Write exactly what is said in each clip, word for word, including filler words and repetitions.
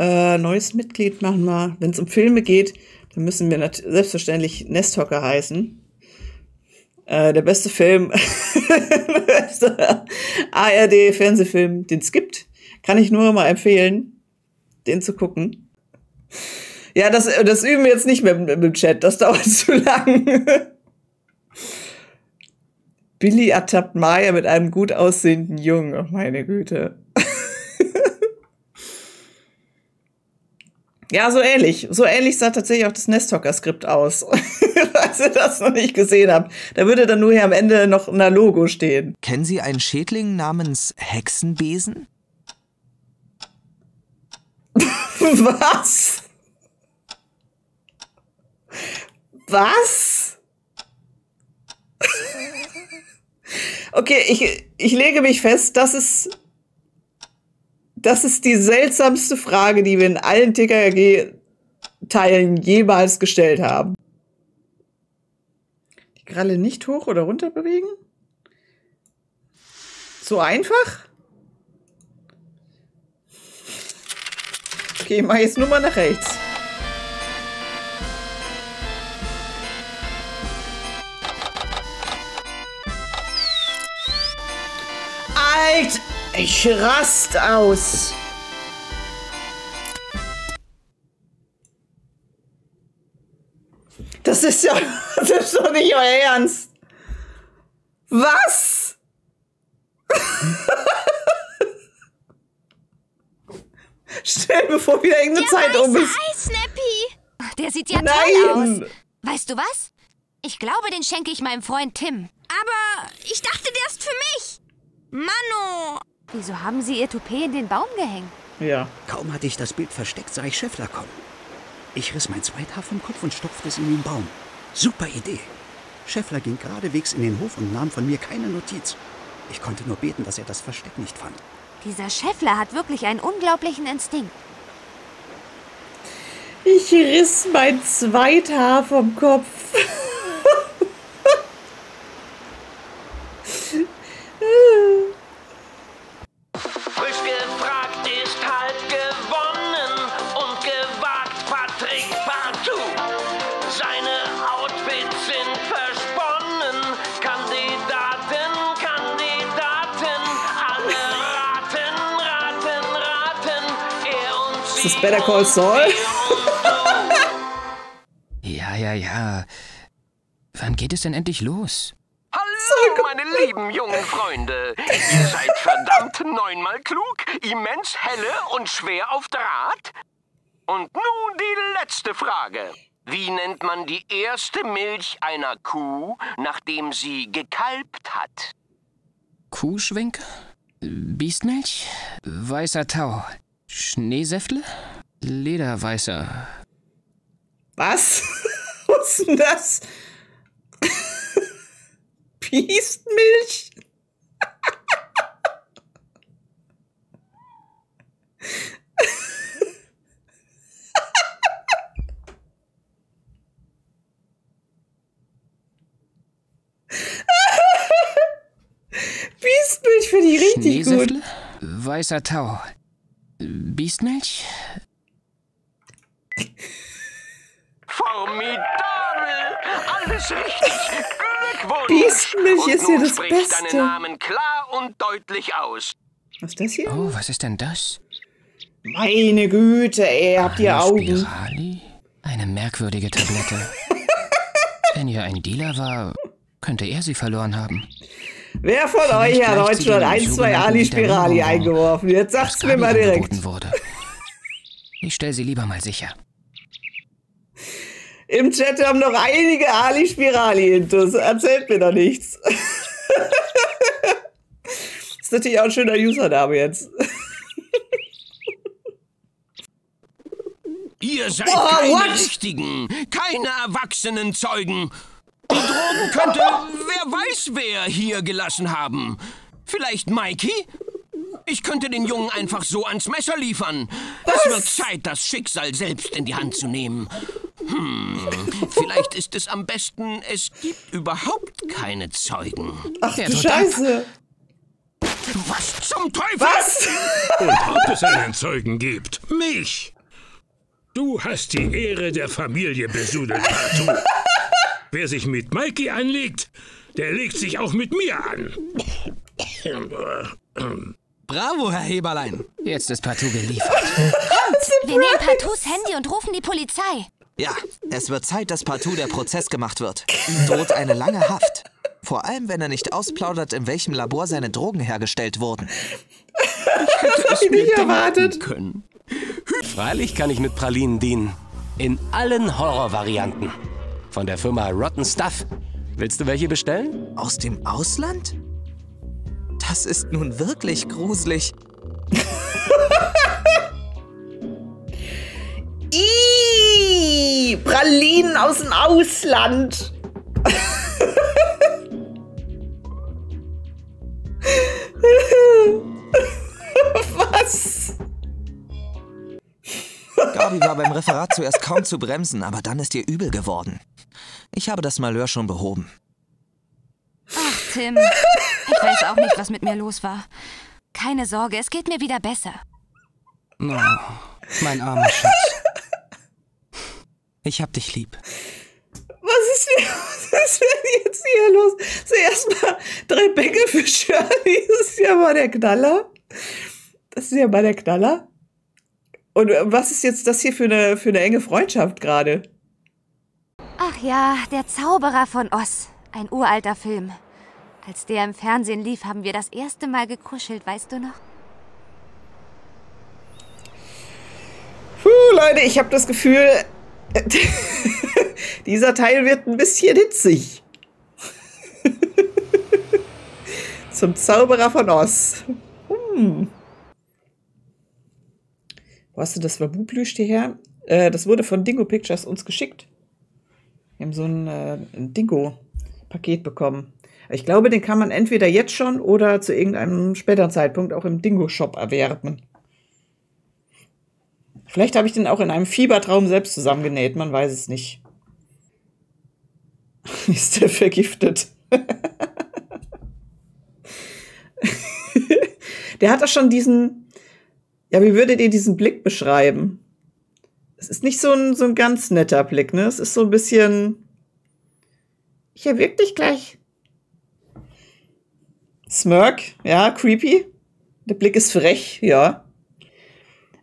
Äh, neues Mitglied machen wir. Wenn es um Filme geht, dann müssen wir selbstverständlich Nesthocker heißen. Äh, der beste Film, A R D-Fernsehfilm, den es gibt. Kann ich nur mal empfehlen, den zu gucken. Ja, das, das üben wir jetzt nicht mehr mit dem Chat. Das dauert zu lang. Billy ertappt Maya mit einem gut aussehenden Jungen. Oh, meine Güte. Ja, so ähnlich. So ähnlich sah tatsächlich auch das Nesthocker-Skript aus. Falls ihr das noch nicht gesehen habt. Da würde dann nur hier am Ende noch ein Logo stehen. Kennen Sie einen Schädling namens Hexenbesen? Was? Was? Okay, ich, ich lege mich fest, das ist, das ist die seltsamste Frage, die wir in allen T K K G-Teilen jemals gestellt haben. Die Kralle nicht hoch oder runter bewegen? So einfach? Okay, ich mache jetzt nur mal nach rechts. Alt! Ich rast aus! Das ist ja... Das ist doch nicht euer Ernst! Was? Schnell, bevor wieder irgendeine der Zeit um ist. Ei, Snappy! Der sieht ja Nein. toll aus. Weißt du was? Ich glaube, den schenke ich meinem Freund Tim. Aber ich dachte, der ist für mich. Manu! Wieso haben Sie Ihr Toupet in den Baum gehängt? Ja. Kaum hatte ich das Bild versteckt, sah ich Scheffler kommen. Ich riss mein Zweithaar vom Kopf und stopfte es in den Baum. Super Idee. Scheffler ging geradewegs in den Hof und nahm von mir keine Notiz. Ich konnte nur beten, dass er das Versteck nicht fand. Dieser Scheffler hat wirklich einen unglaublichen Instinkt. Ich riss mein Zweithaar vom Kopf. Frühgefragt ist halt gewonnen und gewagt Patrick partout. Seine Outfits sind versponnen. Kandidaten, Kandidaten, alle raten, raten, raten. Er und sie. Ist das Better Call Saul? Ja, ja, ja. Wann geht es denn endlich los? Hallo, meine lieben jungen Freunde. Ihr seid verdammt neunmal klug, immens helle und schwer auf Draht. Und nun die letzte Frage. Wie nennt man die erste Milch einer Kuh, nachdem sie gekalbt hat? Kuhschwenke? Biestmilch? Weißer Tau? Schneesäftle? Lederweißer? Was? Was ist denn das? Biestmilch? Biestmilch finde ich richtig gut. Weißer Tau. Biestmilch? Formidabel! Alles richtig! Biestmilch ist hier das Beste. Deinen Namen klar und deutlich aus. Was ist das hier? Oh, was ist denn das? Meine Güte, ey, habt ihr eine Augen? Spirali? Eine merkwürdige Tablette. Wenn ihr ein Dealer war, könnte er sie verloren haben. Wer von Vielleicht euch hat heute schon ein, zwei Ali-Spirali eingeworfen? Jetzt sagt's mir mal direkt. Wurde. Ich stelle sie lieber mal sicher. Im Chat haben noch einige Ali-Spirali-Intus. Erzählt mir doch nichts. Ist natürlich auch ein schöner Username jetzt. Ihr seid oh, keine what? Richtigen, keine erwachsenen Zeugen. Die Drogen könnte wer weiß wer hier gelassen haben. Vielleicht Mikey? Ich könnte den Jungen einfach so ans Messer liefern. Was? Es wird Zeit, das Schicksal selbst in die Hand zu nehmen. Hm, vielleicht ist es am besten, es gibt überhaupt keine Zeugen. Ach, du Scheiße. Ab. Was zum Teufel? Was? Und ob es einen Zeugen gibt. Mich. Du hast die Ehre der Familie besudelt, Arthur. Wer sich mit Mikey anlegt, der legt sich auch mit mir an. Bravo, Herr Heberlein. Jetzt ist Patou geliefert. Kommt, wir nehmen Patous Handy und rufen die Polizei. Ja, es wird Zeit, dass Patou der Prozess gemacht wird. Ihm droht eine lange Haft. Vor allem, wenn er nicht ausplaudert, in welchem Labor seine Drogen hergestellt wurden. Ich hätte es nicht erwartet können. Freilich kann ich mit Pralinen dienen. In allen Horrorvarianten. Von der Firma Rotten Stuff. Willst du welche bestellen? Aus dem Ausland? Das ist nun wirklich gruselig. Ihhh, Pralinen aus dem Ausland. Was? Gabi war beim Referat zuerst kaum zu bremsen, aber dann ist ihr übel geworden. Ich habe das Malheur schon behoben. Ach, Tim. Ich weiß auch nicht, was mit mir los war. Keine Sorge, es geht mir wieder besser. Oh, mein armer Schatz. Ich hab dich lieb. Was ist denn, was ist denn jetzt hier los? Zuerst mal drei Bänke für Shirley. Das ist ja mal der Knaller. Das ist ja mal der Knaller. Und was ist jetzt das hier für eine, für eine enge Freundschaft gerade? Ach ja, der Zauberer von Oz. Ein uralter Film. Als der im Fernsehen lief, haben wir das erste Mal gekuschelt, weißt du noch? Puh, Leute, ich habe das Gefühl, dieser Teil wird ein bisschen hitzig. Zum Zauberer von Oz. Hm. Wo hast du das Wabu-Plüschtier her? Äh, das wurde von Dingo Pictures uns geschickt. Wir haben so ein, äh, ein Dingo-Paket bekommen. Ich glaube, den kann man entweder jetzt schon oder zu irgendeinem späteren Zeitpunkt auch im Dingo Shop erwerben. Vielleicht habe ich den auch in einem Fiebertraum selbst zusammengenäht, man weiß es nicht. Ist der vergiftet? Der hat doch schon diesen, ja, wie würdet ihr diesen Blick beschreiben? Es ist nicht so ein, so ein ganz netter Blick, ne? Es ist so ein bisschen, ich erwürg dich gleich. Smirk, ja, creepy. Der Blick ist frech, ja.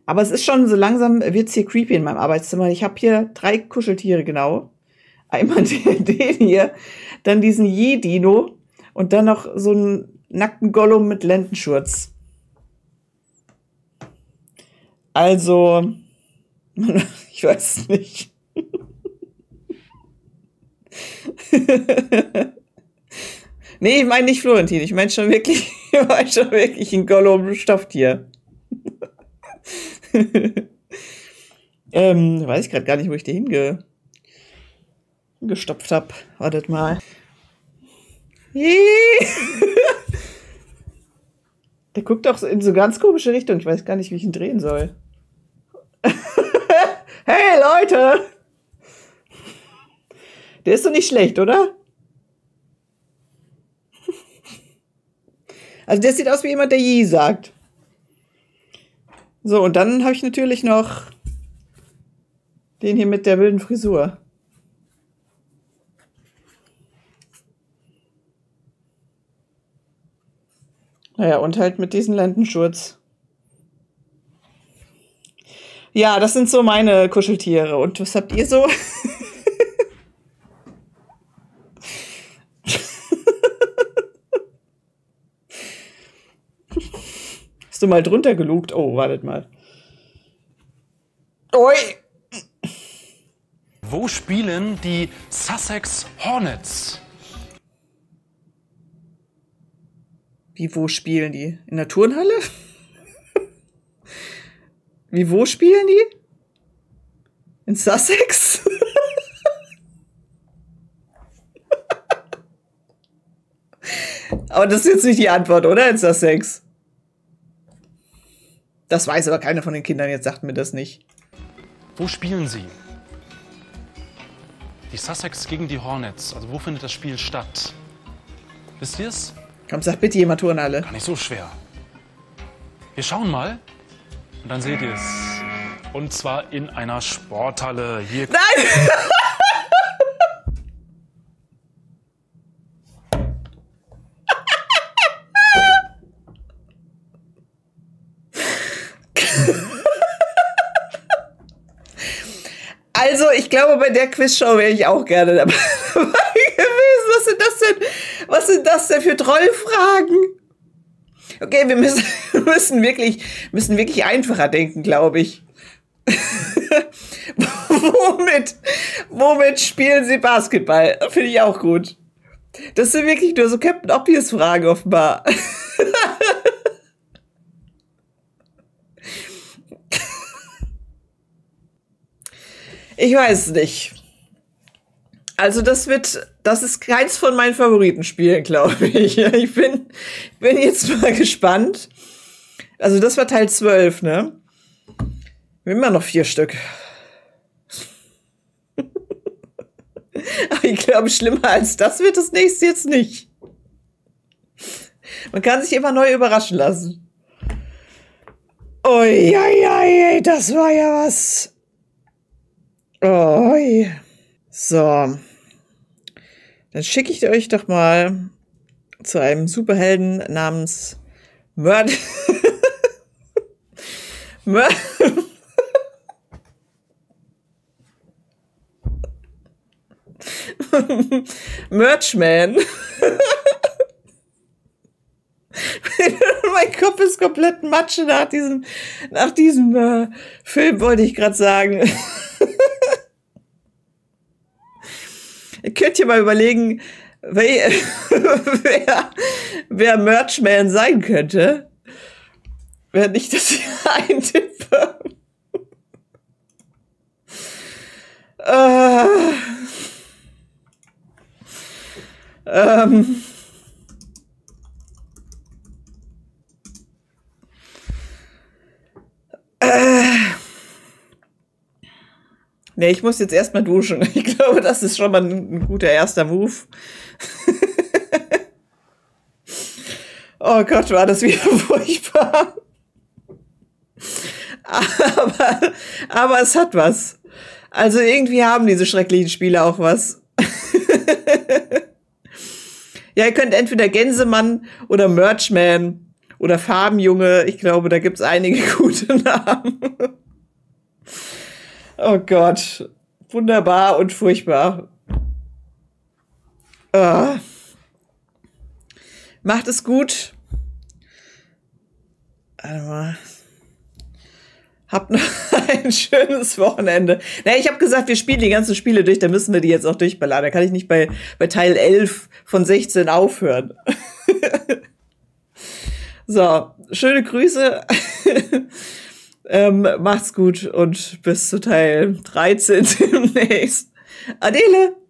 Aber es ist schon so langsam, wird es hier creepy in meinem Arbeitszimmer. Ich habe hier drei Kuscheltiere, genau. Einmal den, den hier, dann diesen Yee-Dino und dann noch so einen nackten Gollum mit Lendenschurz. Also, ich weiß nicht. Nee, ich meine nicht Florentin, ich meine schon wirklich, ich meine schon wirklich ein Gollum-Stofftier. ähm, weiß ich gerade gar nicht, wo ich die hinge hingestopft habe. Wartet mal. Der guckt doch in so ganz komische Richtung. Ich weiß gar nicht, wie ich ihn drehen soll. Hey, Leute! Der ist doch nicht schlecht, oder? Also der sieht aus wie jemand, der Yee sagt. So, und dann habe ich natürlich noch den hier mit der wilden Frisur. Naja, und halt mit diesem Lendenschurz. Ja, das sind so meine Kuscheltiere. Und was habt ihr so? Hast du mal drunter gelugt? Oh, wartet mal. Oi. Wo spielen die Sussex Hornets? Wie, wo spielen die? In der Turnhalle? Wie, wo spielen die? In Sussex? Aber das ist jetzt nicht die Antwort, oder? In Sussex. Das weiß aber keiner von den Kindern, jetzt sagt mir das nicht. Wo spielen sie? Die Sussex gegen die Hornets. Also wo findet das Spiel statt? Wisst ihr es? Komm, sag bitte jemand Turnhalle. Gar nicht so schwer. Wir schauen mal und dann seht ihr es. Und zwar in einer Sporthalle. Hier. Nein! Also, ich glaube, bei der Quizshow wäre ich auch gerne dabei gewesen. Was sind das denn? Was sind das denn für Trollfragen? Okay, wir müssen, müssen, wirklich, müssen wirklich einfacher denken, glaube ich. womit, womit spielen sie Basketball? Finde ich auch gut. Das sind wirklich nur so Captain Obvious-Fragen offenbar. Ich weiß nicht. Also das wird, das ist keins von meinen Favoritenspielen, glaube ich. Ich bin, bin jetzt mal gespannt. Also das war Teil zwölf, ne? Immer noch vier Stück. Aber ich glaube, schlimmer als das wird das nächste jetzt nicht. Man kann sich immer neu überraschen lassen. Ui, ui, ui, das war ja was. Ui. So. Dann schicke ich euch doch mal zu einem Superhelden namens Mörder. Mörder. Merchman. Mein Kopf ist komplett Matsche nach diesem, nach diesem äh, Film, wollte ich gerade sagen. Ihr könnt ja mal überlegen, wer, wer, wer Merchman sein könnte. Wenn ich das hier eintippe. äh. Ähm. Äh. Nee, ich muss jetzt erstmal duschen. Ich glaube, das ist schon mal ein guter erster Move. Oh Gott, war das wieder furchtbar. Aber, aber es hat was. Also irgendwie haben diese schrecklichen Spiele auch was. Ja, ihr könnt entweder Gänsemann oder Merchman oder Farbenjunge. Ich glaube, da gibt es einige gute Namen. Oh Gott. Wunderbar und furchtbar. Ah. Macht es gut. Warte mal. Habt noch ein schönes Wochenende. Naja, ich habe gesagt, wir spielen die ganzen Spiele durch, da müssen wir die jetzt auch durchballern. Da kann ich nicht bei, bei Teil elf von sechzehn aufhören. So, schöne Grüße. ähm, macht's gut und bis zu Teil dreizehn demnächst. Adele!